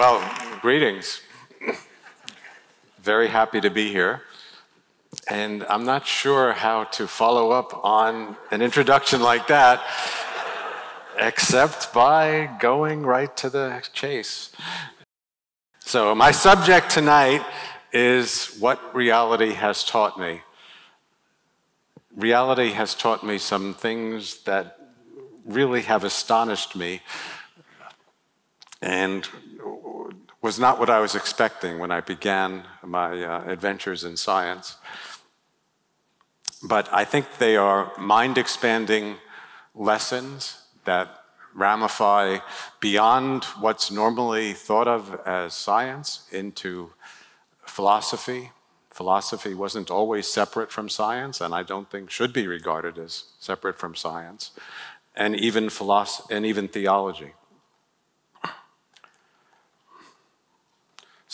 Well, greetings. Very happy to be here. And I'm not sure how to follow up on an introduction like that, except by going right to the chase. So my subject tonight is what reality has taught me. Reality has taught me some things that really have astonished me and was not what I was expecting when I began my adventures in science. But I think they are mind-expanding lessons that ramify beyond what's normally thought of as science into philosophy. Philosophy wasn't always separate from science, and I don't think should be regarded as separate from science, and even theology.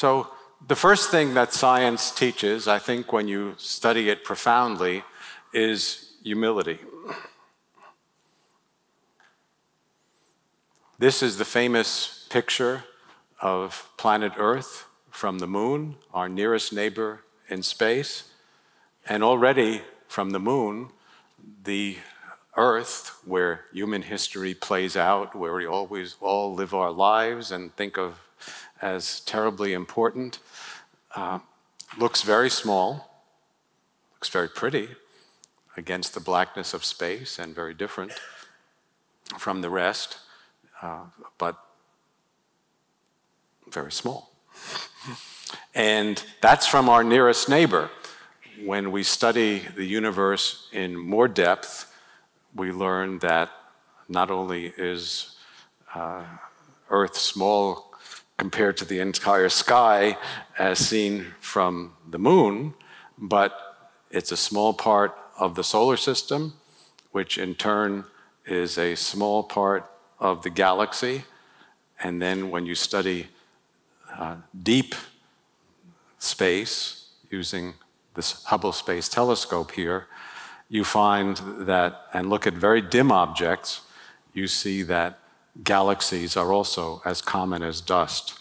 So the first thing that science teaches, I think, when you study it profoundly, is humility. This is the famous picture of planet Earth from the moon, our nearest neighbor in space. And already from the moon, the Earth, where human history plays out, where we always all live our lives and think of as terribly important, looks very small, looks very pretty against the blackness of space and very different from the rest, but very small. And that's from our nearest neighbor. When we study the universe in more depth, we learn that not only is Earth small compared to the entire sky as seen from the moon, but it's a small part of the solar system, which in turn is a small part of the galaxy. And then when you study deep space using this Hubble Space Telescope here, you find that, and look at very dim objects, you see that galaxies are also as common as dust.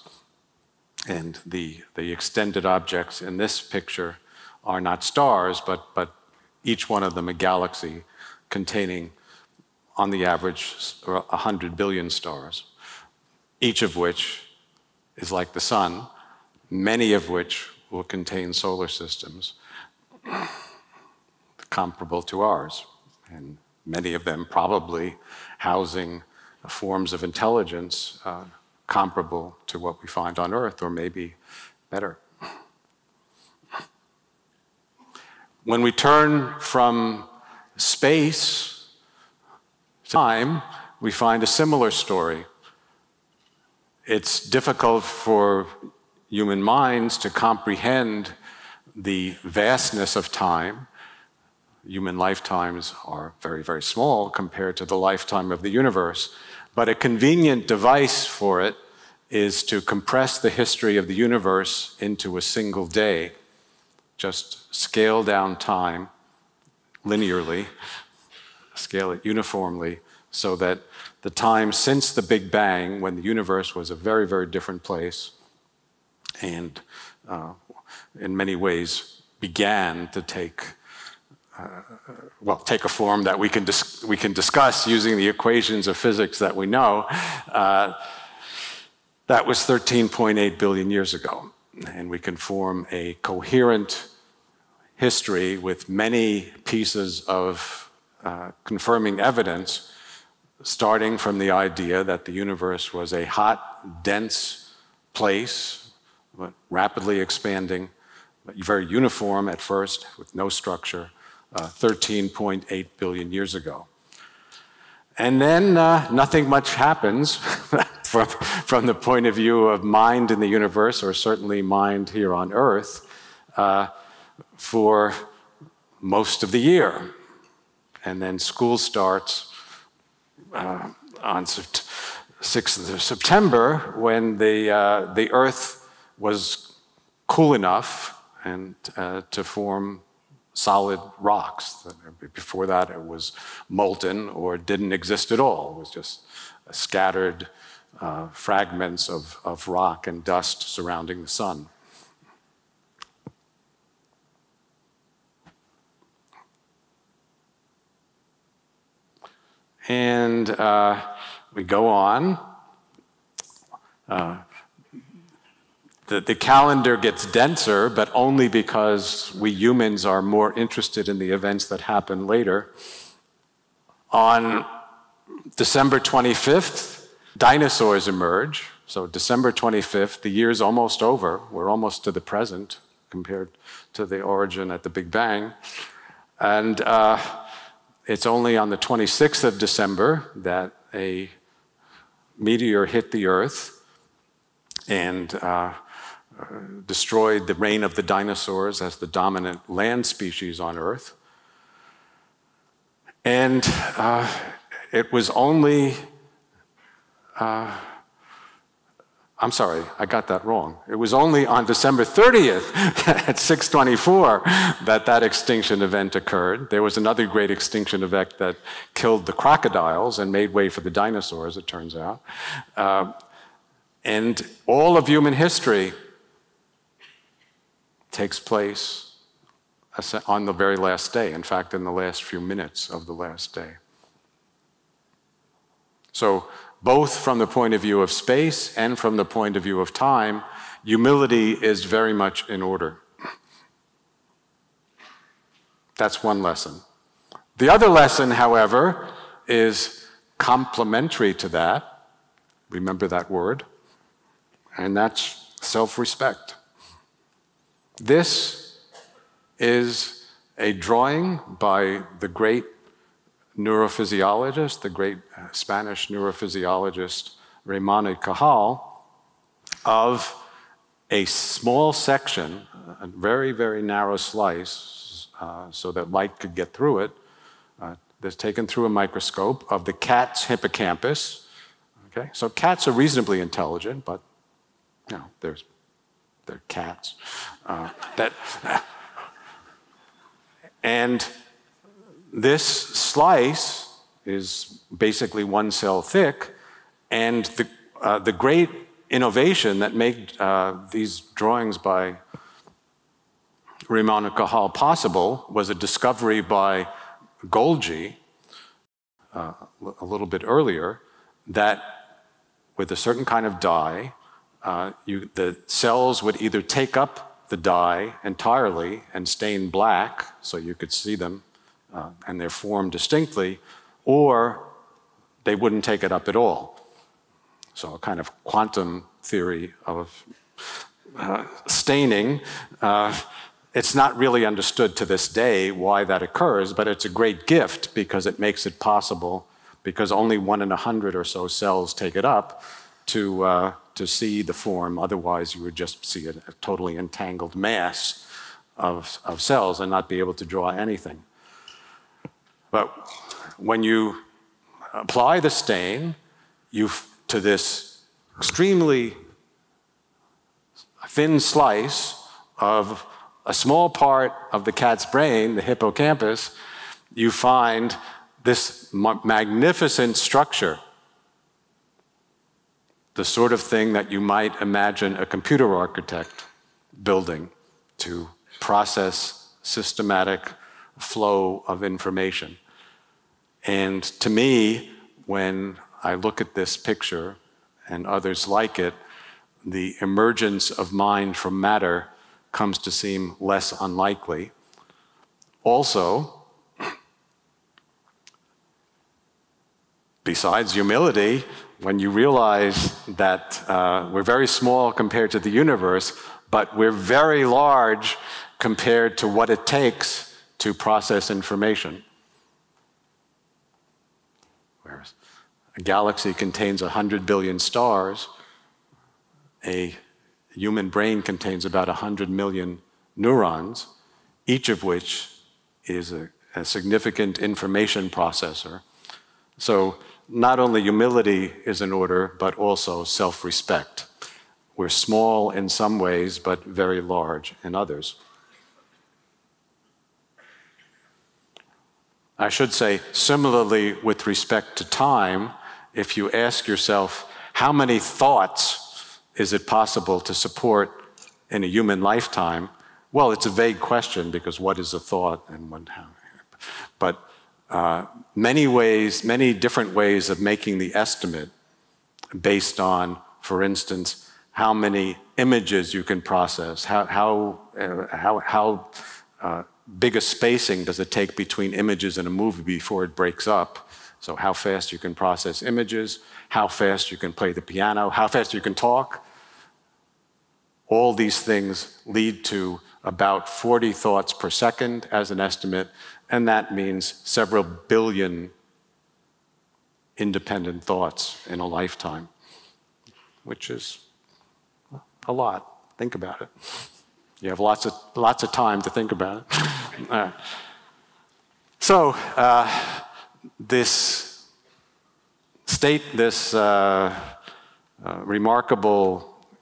And the extended objects in this picture are not stars, but each one of them a galaxy containing, on the average, 100 billion stars, each of which is like the sun, many of which will contain solar systems comparable to ours, and many of them probably housing forms of intelligence comparable to what we find on Earth, or maybe better. When we turn from space to time, we find a similar story. It's difficult for human minds to comprehend the vastness of time. Human lifetimes are very, very small compared to the lifetime of the universe. But a convenient device for it is to compress the history of the universe into a single day. Just scale down time linearly, scale it uniformly, so that the time since the Big Bang, when the universe was a very, very different place and in many ways began to take a form that we can discuss using the equations of physics that we know, that was 13.8 billion years ago. And we can form a coherent history with many pieces of confirming evidence, starting from the idea that the universe was a hot, dense place, but rapidly expanding, but very uniform at first, with no structure, 13.8 billion years ago. And then nothing much happens from the point of view of mind in the universe, or certainly mind here on Earth, for most of the year. And then school starts on 6th of September, when the Earth was cool enough and to form solid rocks. Before that, it was molten or didn't exist at all. It was just a scattered fragments of rock and dust surrounding the sun. And we go on. The calendar gets denser, but only because we humans are more interested in the events that happen later. On December 25th, dinosaurs emerge. So December 25th, the year's almost over. We're almost to the present compared to the origin at the Big Bang. And it's only on the 26th of December that a meteor hit the Earth and destroyed the reign of the dinosaurs as the dominant land species on Earth. And it was only, I'm sorry, I got that wrong. It was only on December 30th at 6:24 that that extinction event occurred. There was another great extinction event that killed the crocodiles and made way for the dinosaurs, it turns out. And all of human history takes place on the very last day, in fact, in the last few minutes of the last day. So, both from the point of view of space and from the point of view of time, humility is very much in order. That's one lesson. The other lesson, however, is complementary to that. Remember that word. And that's self-respect. This is a drawing by the great neurophysiologist, the great Spanish neurophysiologist Ramon y Cajal, of a small section, a very, very narrow slice, so that light could get through it, that's taken through a microscope, of the cat's hippocampus. Okay? So cats are reasonably intelligent, but you know, they're cats. And this slice is basically one cell thick, and the great innovation that made these drawings by Ramon y Cajal possible was a discovery by Golgi a little bit earlier, that with a certain kind of dye, the cells would either take up the dye entirely and stain black, so you could see them, and their form distinctly, or they wouldn't take it up at all. So a kind of quantum theory of staining. It's not really understood to this day why that occurs, but it's a great gift because it makes it possible, because only 1 in 100 or so cells take it up, to see the form. Otherwise, you would just see a totally entangled mass of cells and not be able to draw anything. But when you apply the stain to this extremely thin slice of a small part of the cat's brain, the hippocampus, you find this magnificent structure, the sort of thing that you might imagine a computer architect building to process systematic flow of information. And to me, when I look at this picture and others like it, the emergence of mind from matter comes to seem less unlikely. Also, besides humility, when you realize that we're very small compared to the universe, but we're very large compared to what it takes to process information. Whereas a galaxy contains 100 billion stars, a human brain contains about 100 million neurons, each of which is a significant information processor. So not only humility is in order, but also self-respect. We're small in some ways, but very large in others. I should say, similarly with respect to time, if you ask yourself, how many thoughts is it possible to support in a human lifetime? Well, it's a vague question because what is a thought and what, how? But many ways, many different ways of making the estimate based on, for instance, how many images you can process, how big a spacing does it take between images in a movie before it breaks up? So how fast you can process images, how fast you can play the piano, how fast you can talk. All these things lead to about 40 thoughts per second as an estimate, and that means several billion independent thoughts in a lifetime, which is a lot. Think about it. You have lots of time to think about it. This state, this remarkable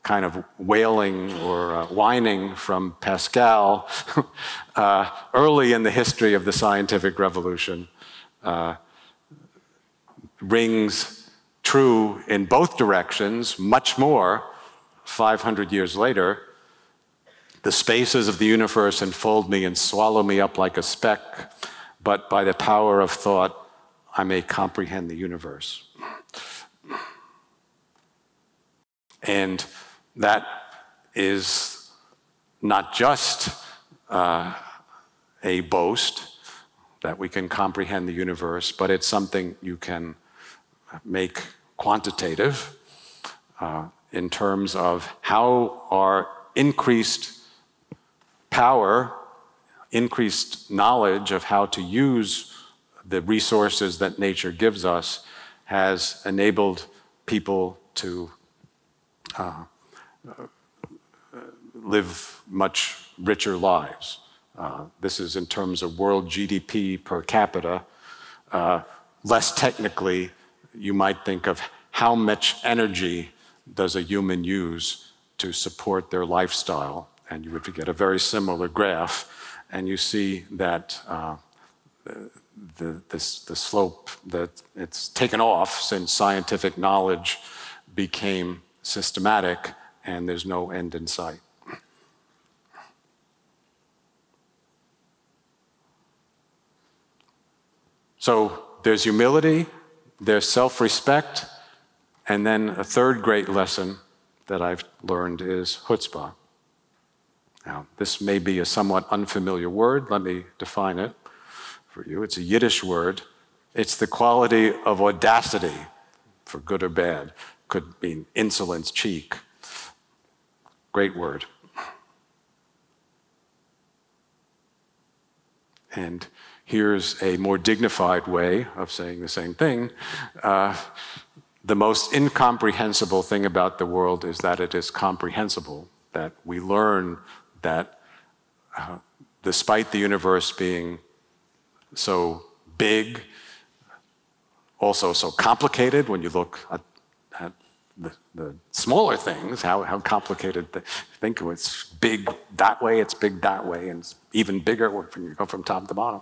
kind of wailing or whining from Pascal early in the history of the scientific revolution rings true in both directions, much more 500 years later. The spaces of the universe enfold me and swallow me up like a speck, but by the power of thought, I may comprehend the universe. And that is not just a boast that we can comprehend the universe, but it's something you can make quantitative in terms of how our increased power, increased knowledge of how to use the resources that nature gives us has enabled people to live much richer lives. This is in terms of world GDP per capita. Less technically, you might think of how much energy does a human use to support their lifestyle, and you would get a very similar graph, and you see that the slope that it's taken off since scientific knowledge became systematic, and there's no end in sight. So there's humility, there's self-respect, and then a third great lesson that I've learned is chutzpah. Now, this may be a somewhat unfamiliar word. Let me define it for you. It's a Yiddish word. It's the quality of audacity, for good or bad. Could mean insolence, cheek. Great word. And here's a more dignified way of saying the same thing. The most incomprehensible thing about the world is that it is comprehensible, that we learn that despite the universe being so big, also so complicated, when you look at the smaller things, how complicated, think it's big that way, it's big that way, and it's even bigger when you go from top to bottom.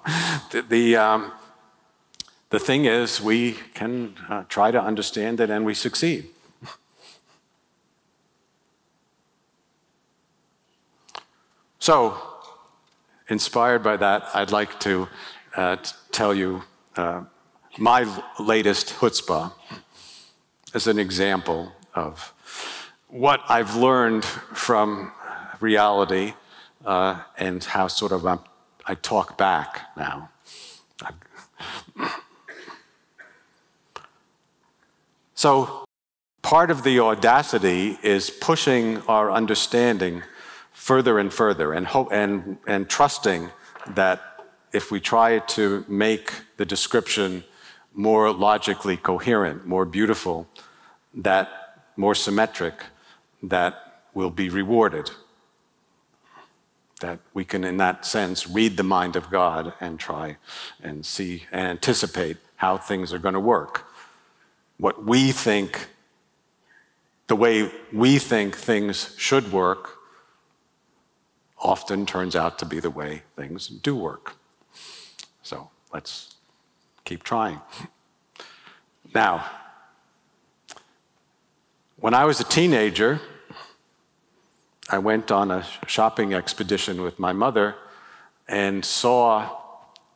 The thing is, we can try to understand it and we succeed. So, inspired by that, I'd like to tell you my latest chutzpah as an example of what I've learned from reality and how sort of I talk back now. So part of the audacity is pushing our understanding further and further and trusting that if we try to make the description more logically coherent, more beautiful, that more symmetric, that we'll be rewarded. That we can, in that sense, read the mind of God and try and see and anticipate how things are going to work. What we think, the way we think things should work, often turns out to be the way things do work. So let's keep trying. Now, When I was a teenager, I went on a shopping expedition with my mother and saw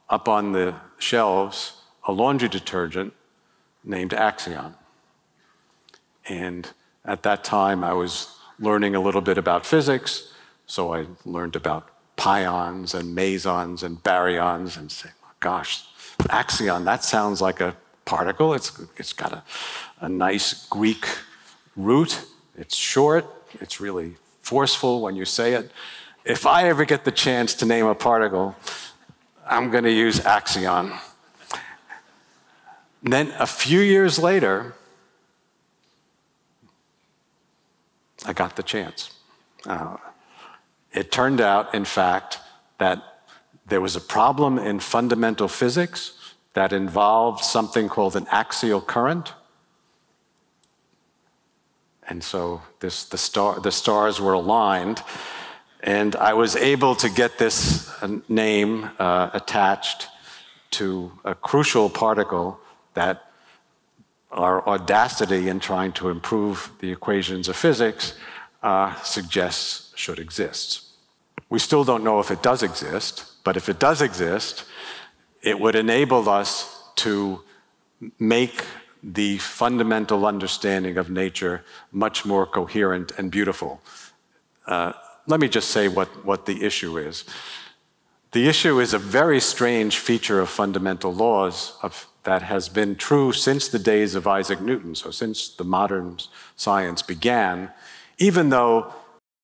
up on the shelves a laundry detergent named Axion. And at that time, I was learning a little bit about physics, so I learned about pions and mesons and baryons and saying, oh, gosh, axion, that sounds like a particle. It's got a nice Greek root. It's short. It's really forceful when you say it. If I ever get the chance to name a particle, I'm going to use axion. And then a few years later, I got the chance. It turned out, in fact, that there was a problem in fundamental physics that involved something called an axial current. And so the stars were aligned, and I was able to get this name attached to a crucial particle that our audacity in trying to improve the equations of physics suggests should exist. We still don't know if it does exist, but if it does exist, it would enable us to make the fundamental understanding of nature much more coherent and beautiful. Let me just say what the issue is. The issue is a very strange feature of fundamental laws that has been true since the days of Isaac Newton, so since the modern science began, even though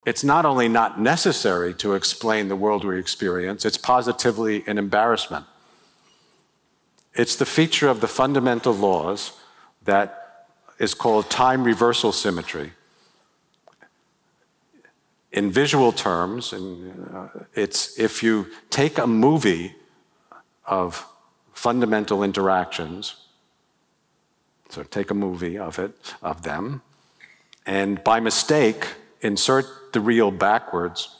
it's not only not necessary to explain the world we experience, it's positively an embarrassment. It's the feature of the fundamental laws that is called time reversal symmetry. In visual terms, it's if you take a movie of fundamental interactions, so take a movie of them, and by mistake, insert the reel backwards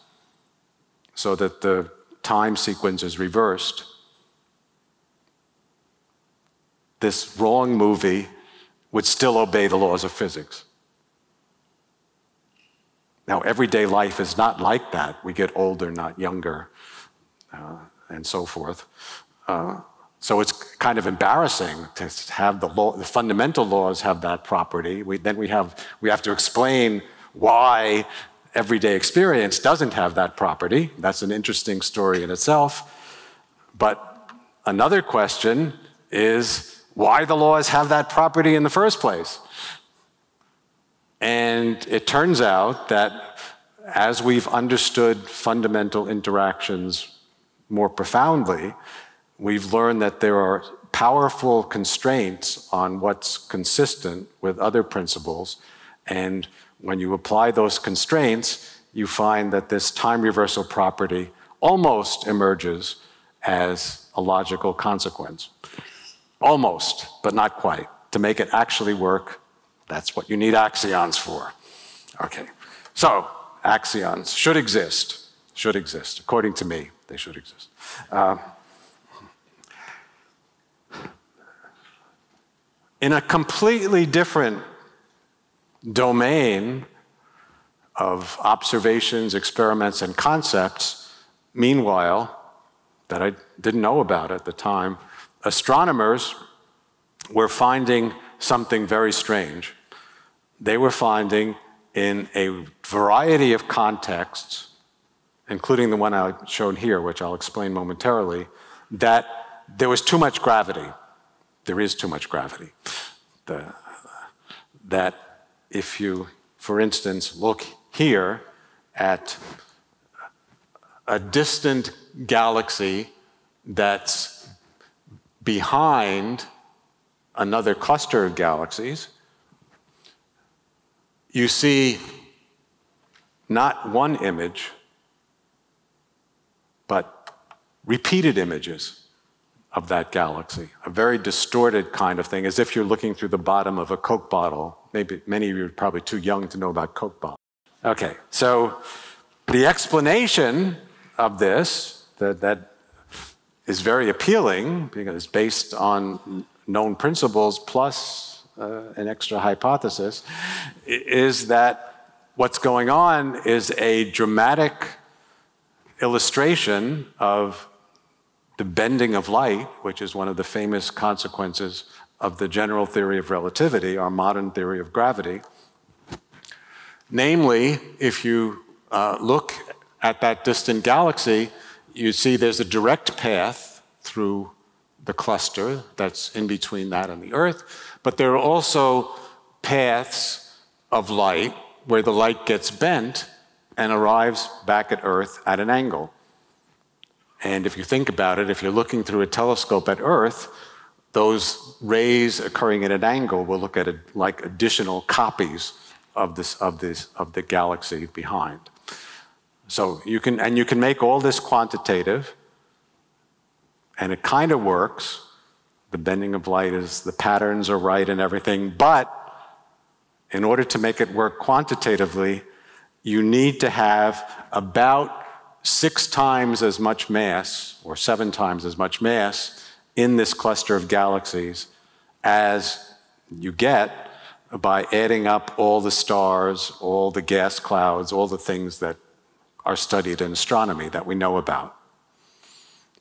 so that the time sequence is reversed. This wrong movie would still obey the laws of physics. Now, everyday life is not like that. We get older, not younger, and so forth. So it's kind of embarrassing to have the fundamental laws have that property. Then we have to explain why everyday experience doesn't have that property. That's an interesting story in itself. But another question is why the laws have that property in the first place. And it turns out that as we've understood fundamental interactions more profoundly, we've learned that there are powerful constraints on what's consistent with other principles. And when you apply those constraints, you find that this time reversal property almost emerges as a logical consequence. Almost, but not quite. To make it actually work, that's what you need axions for. Okay, so axions should exist. According to me, they should exist. In a completely different domain of observations, experiments, and concepts, meanwhile, that I didn't know about at the time, astronomers were finding something very strange. They were finding in a variety of contexts, including the one I showed here, which I'll explain momentarily, that there was too much gravity. There is too much gravity. That if you, for instance, look here at a distant galaxy that's behind another cluster of galaxies, you see not one image, but repeated images of that galaxy, a very distorted kind of thing, as if you're looking through the bottom of a Coke bottle. Maybe many of you are probably too young to know about Coke bottles. Okay, so the explanation of this, that is very appealing because it's based on known principles plus an extra hypothesis, is that what's going on is a dramatic illustration of the bending of light, which is one of the famous consequences of the general theory of relativity, our modern theory of gravity. Namely, if you look at that distant galaxy, you see there's a direct path through the cluster that's in between that and the Earth, but there are also paths of light where the light gets bent and arrives back at Earth at an angle. And if you think about it, if you're looking through a telescope at Earth, those rays occurring at an angle will look at it like additional copies of the galaxy behind. So you can, and you can make all this quantitative, and it kind of works. The bending of light is, the patterns are right and everything, but in order to make it work quantitatively, you need to have about 6 times as much mass, or 7 times as much mass, in this cluster of galaxies as you get by adding up all the stars, all the gas clouds, all the things that are studied in astronomy that we know about.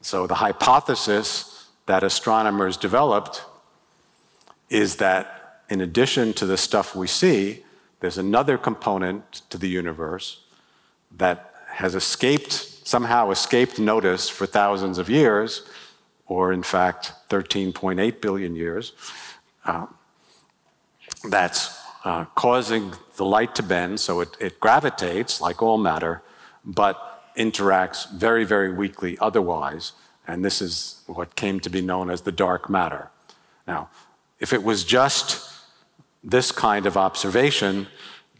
So the hypothesis that astronomers developed is that in addition to the stuff we see, there's another component to the universe that has escaped, somehow escaped notice for thousands of years, or in fact, 13.8 billion years, that's causing the light to bend, so it gravitates, like all matter, but interacts very, very weakly otherwise, and this is what came to be known as the dark matter. Now, if it was just this kind of observation,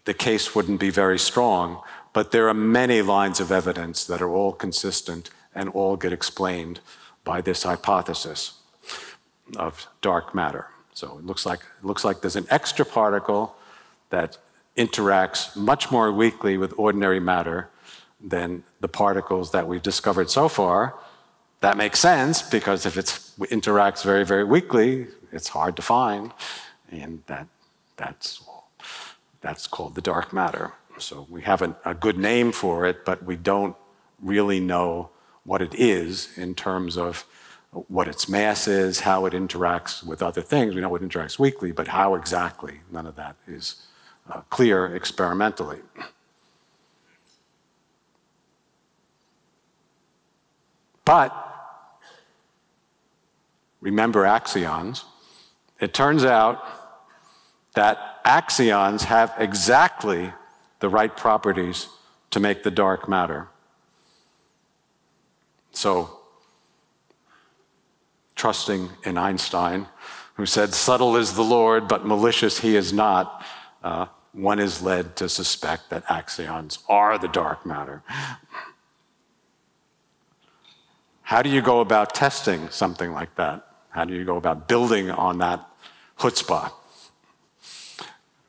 the case wouldn't be very strong, but there are many lines of evidence that are all consistent and all get explained by this hypothesis of dark matter. So it looks like there's an extra particle that interacts much more weakly with ordinary matter than the particles that we've discovered so far. That makes sense, because if it interacts very, very weakly, it's hard to find, and that's called the dark matter. So we have a good name for it, but we don't really know what it is in terms of what its mass is, how it interacts with other things. We know it interacts weakly, but how exactly, none of that is clear experimentally. But remember axions. It turns out that axions have exactly the right properties to make the dark matter. So, trusting in Einstein, who said, "Subtle is the Lord, but malicious he is not," one is led to suspect that axions are the dark matter. How do you go about testing something like that? How do you go about building on that chutzpah?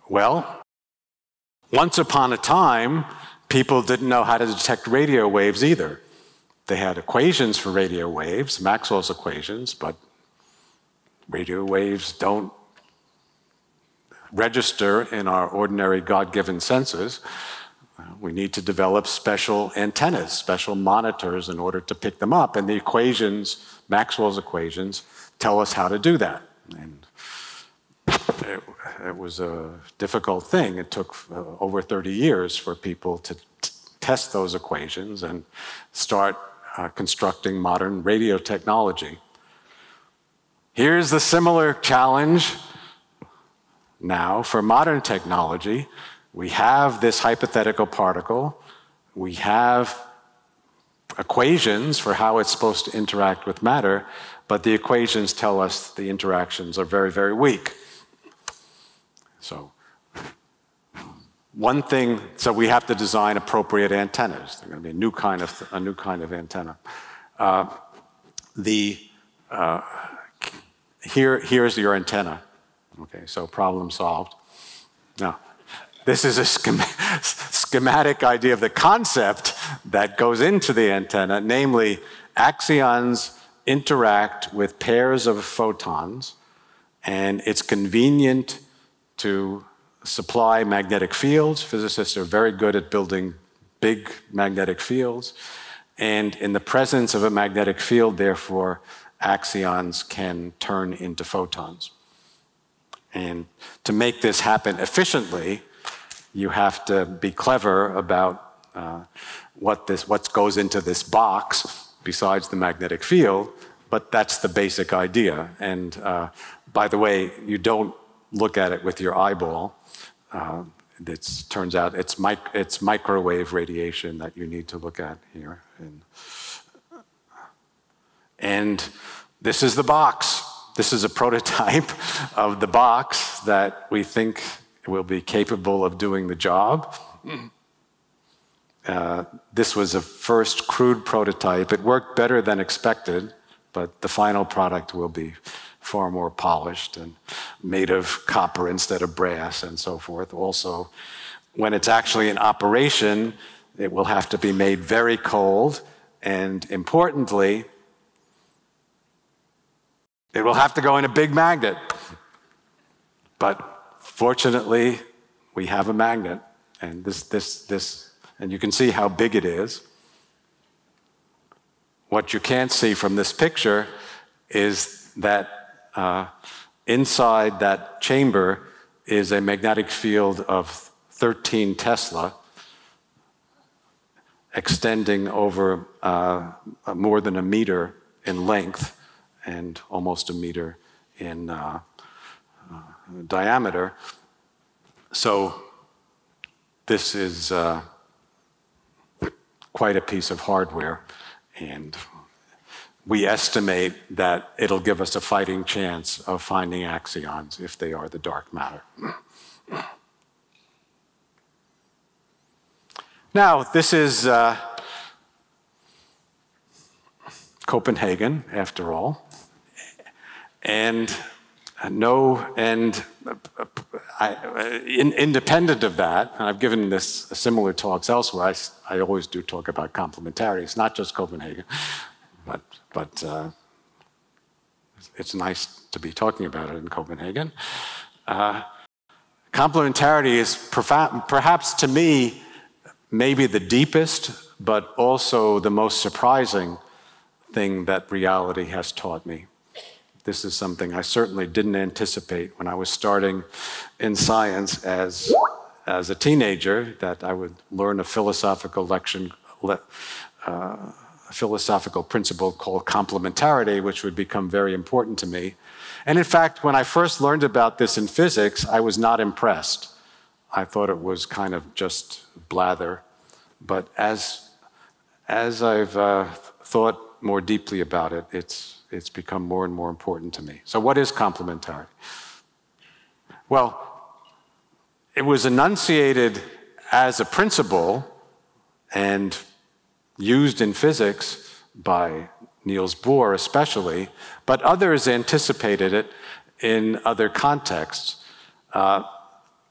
Well, once upon a time, people didn't know how to detect radio waves either. They had equations for radio waves, Maxwell's equations, but radio waves don't register in our ordinary God-given senses. We need to develop special antennas, special monitors in order to pick them up, and the equations, Maxwell's equations, tell us how to do that. And it was a difficult thing. It took over 30 years for people to test those equations and start constructing modern radio technology. Here's the similar challenge now for modern technology. We have this hypothetical particle. We have equations for how it's supposed to interact with matter, but the equations tell us the interactions are very, very weak. So one thing, so we have to design appropriate antennas. They're going to be a new kind of antenna. Here's your antenna. Okay, so problem solved. Now, this is a schematic idea of the concept that goes into the antenna, namely axions interact with pairs of photons, and it's convenient to supply magnetic fields. Physicists are very good at building big magnetic fields, and in the presence of a magnetic field, therefore, axions can turn into photons. And to make this happen efficiently, you have to be clever about what goes into this box besides the magnetic field, but that's the basic idea. And by the way, you don't look at it with your eyeball. It turns out it's microwave radiation that you need to look at here. And this is the box. This is a prototype of the box that we think will be capable of doing the job. This was a first crude prototype. It worked better than expected, but the final product will be far more polished and made of copper instead of brass and so forth. Also, when it's actually in operation, it will have to be made very cold, and importantly, it will have to go in a big magnet. But fortunately, we have a magnet, and and you can see how big it is. What you can't see from this picture is that inside that chamber is a magnetic field of 13 Tesla extending over more than a meter in length and almost a meter in diameter. So this is quite a piece of hardware, and we estimate that it'll give us a fighting chance of finding axions if they are the dark matter. Now, this is Copenhagen, after all, and independent of that, and I've given this similar talks elsewhere. I always do talk about complementarities, not just Copenhagen, but it's nice to be talking about it in Copenhagen. Complementarity is perhaps to me maybe the deepest, but also the most surprising thing that reality has taught me. This is something I certainly didn't anticipate when I was starting in science as a teenager, that I would learn a philosophical principle called complementarity, which would become very important to me. And in fact, when I first learned about this in physics, I was not impressed. I thought it was kind of just blather. But as I've thought more deeply about it, it's become more and more important to me. So what is complementarity? Well, it was enunciated as a principle and used in physics by Niels Bohr especially, but others anticipated it in other contexts.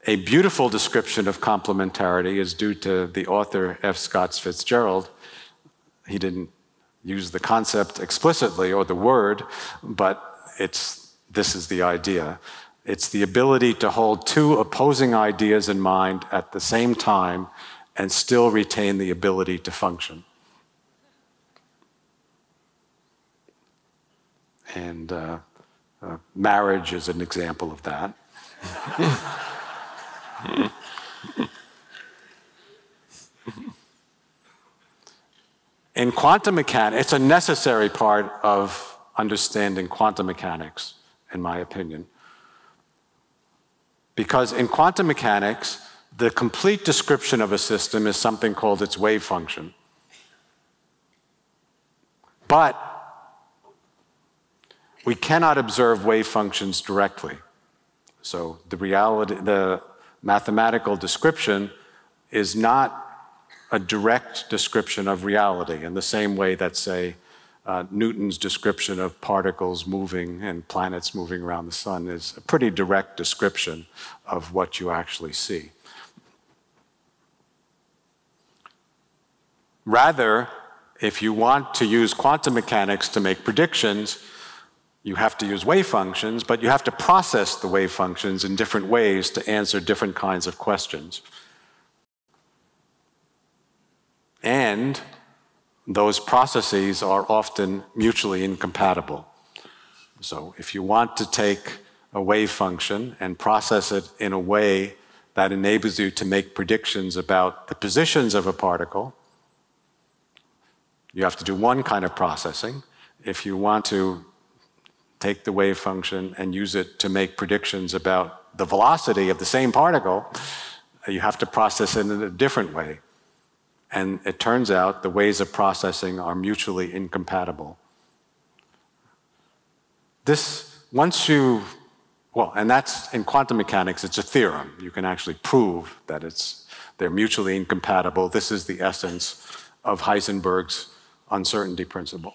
A beautiful description of complementarity is due to the author F. Scott Fitzgerald. He didn't use the concept explicitly or the word, but this is the idea. It's the ability to hold two opposing ideas in mind at the same time and still retain the ability to function. And marriage is an example of that. In quantum mechanics, it's a necessary part of understanding quantum mechanics, in my opinion. Because in quantum mechanics, the complete description of a system is something called its wave function. But we cannot observe wave functions directly. So the mathematical description is not a direct description of reality in the same way that, say, Newton's description of particles moving and planets moving around the sun is a pretty direct description of what you actually see. Rather, if you want to use quantum mechanics to make predictions, You have to use wave functions, but you have to process the wave functions in different ways to answer different kinds of questions. And those processes are often mutually incompatible. So if you want to take a wave function and process it in a way that enables you to make predictions about the positions of a particle, you have to do one kind of processing. If you want to take the wave function and use it to make predictions about the velocity of the same particle, you have to process it in a different way. And it turns out the ways of processing are mutually incompatible. And that's in quantum mechanics, it's a theorem. You can actually prove that they're mutually incompatible. This is the essence of Heisenberg's uncertainty principle.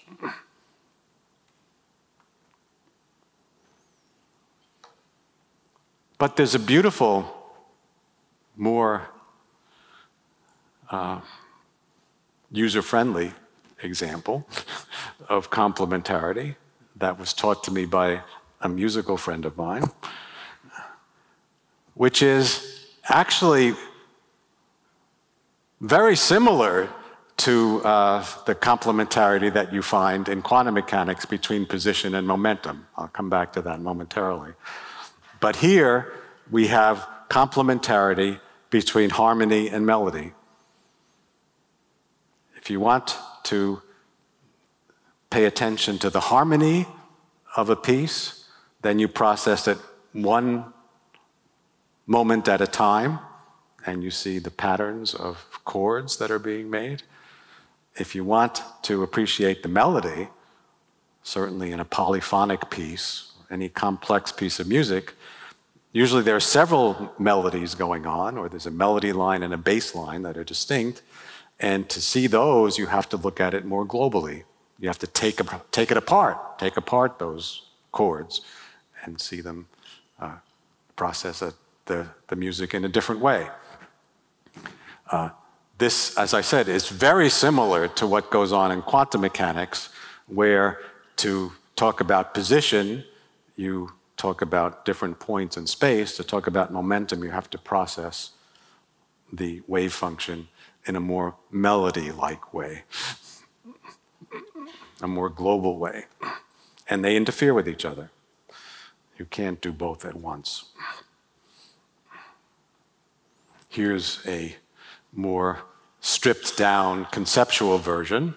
But there's a beautiful, more user-friendly example of complementarity that was taught to me by a musical friend of mine, which is actually very similar to the complementarity that you find in quantum mechanics between position and momentum. I'll come back to that momentarily. But here we have complementarity between harmony and melody. If you want to pay attention to the harmony of a piece, then you process it one moment at a time, and you see the patterns of chords that are being made. If you want to appreciate the melody, certainly in a polyphonic piece, any complex piece of music, usually there are several melodies going on, or there's a melody line and a bass line that are distinct, and to see those, you have to look at it more globally. You have to take apart those chords and see them process the music in a different way. This, as I said, is very similar to what goes on in quantum mechanics, where to talk about position, you talk about different points in space. To talk about momentum, you have to process the wave function in a more melody-like way, a more global way. And they interfere with each other. You can't do both at once. Here's a more stripped-down conceptual version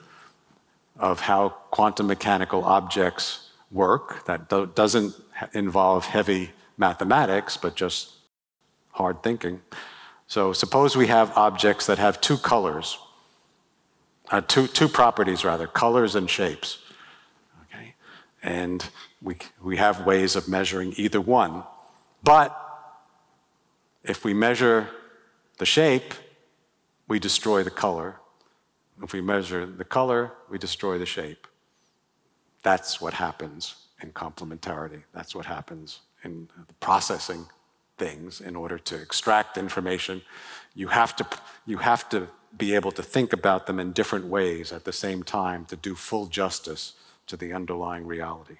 of how quantum mechanical objects work that doesn't involve heavy mathematics, but just hard thinking. So suppose we have objects that have two colors, two properties rather, colors and shapes. Okay? And we have ways of measuring either one. But if we measure the shape, we destroy the color. If we measure the color, we destroy the shape. That's what happens in complementarity. That's what happens in processing things. In order to extract information, you have to be able to think about them in different ways at the same time to do full justice to the underlying reality.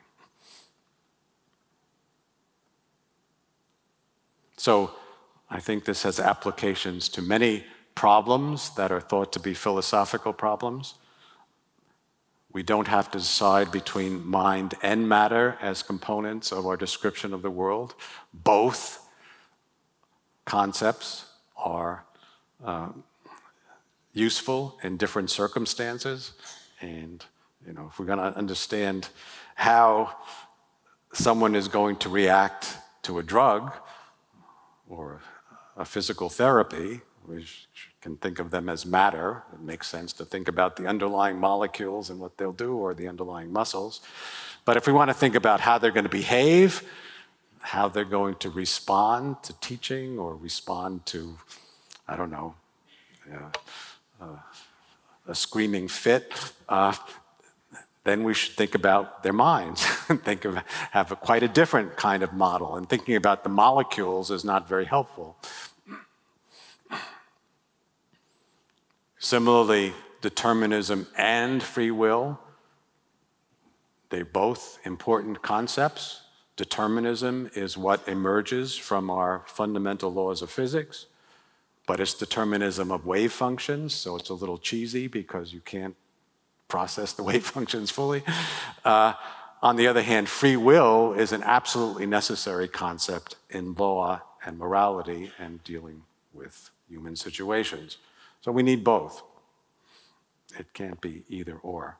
So I think this has applications to many problems that are thought to be philosophical problems. We don't have to decide between mind and matter as components of our description of the world. Both concepts are useful in different circumstances. And if we're going to understand how someone is going to react to a drug or a physical therapy, we can think of them as matter. It makes sense to think about the underlying molecules and what they'll do, or the underlying muscles. But if we want to think about how they're going to behave, how they're going to respond to teaching or respond to, I don't know, a screaming fit, then we should think about their minds and have quite a different kind of model. And thinking about the molecules is not very helpful. Similarly, determinism and free will They're both important concepts. Determinism is what emerges from our fundamental laws of physics, but it's determinism of wave functions, so it's a little cheesy because you can't process the wave functions fully. On the other hand, free will is an absolutely necessary concept in law and morality and dealing with human situations. So we need both. It can't be either or.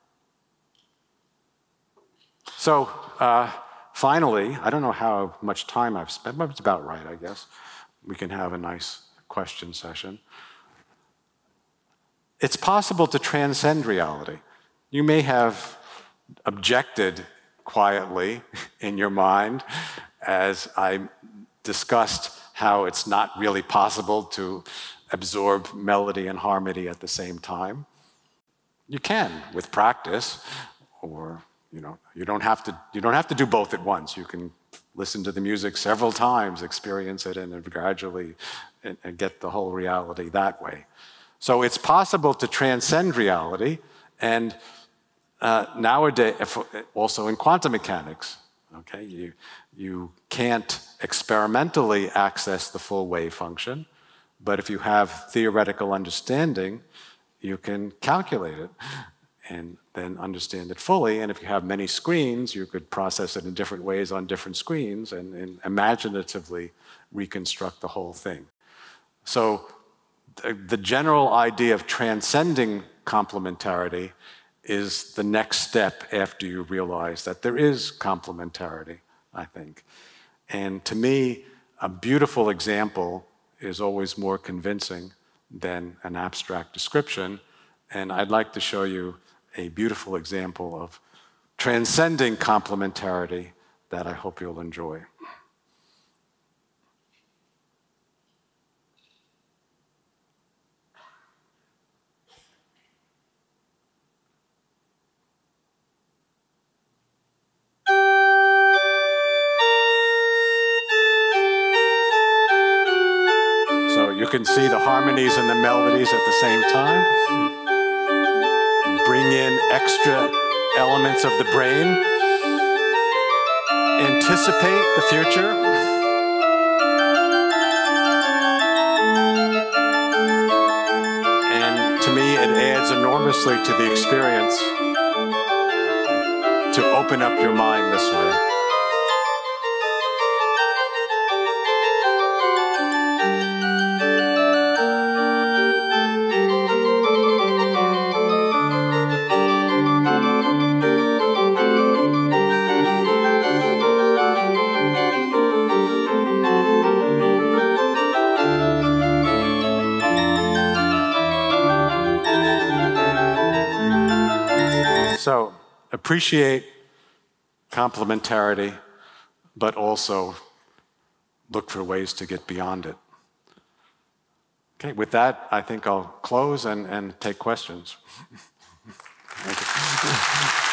So finally, I don't know how much time I've spent, but it's about right, I guess. We can have a nice question session. It's possible to transcend reality. You may have objected quietly in your mind as I discussed how it's not really possible to absorb melody and harmony at the same time. You can with practice, or you don't have to do both at once. You can listen to the music several times, experience it, and gradually and get the whole reality that way. So it's possible to transcend reality, and nowadays, also in quantum mechanics, okay, you can't experimentally access the full wave function, but if you have theoretical understanding, you can calculate it and then understand it fully. And if you have many screens, you could process it in different ways on different screens and imaginatively reconstruct the whole thing. So the general idea of transcending complementarity is the next step after you realize that there is complementarity, I think. And to me, a beautiful example is always more convincing than an abstract description. And I'd like to show you a beautiful example of transcending complementarity that I hope you'll enjoy. So you can see the harmonies and the melodies at the same time. Bring in extra elements of the brain, anticipate the future, and to me it adds enormously to the experience to open up your mind this way. So appreciate complementarity, but also look for ways to get beyond it. Okay, with that, I think I'll close and take questions. Thank you.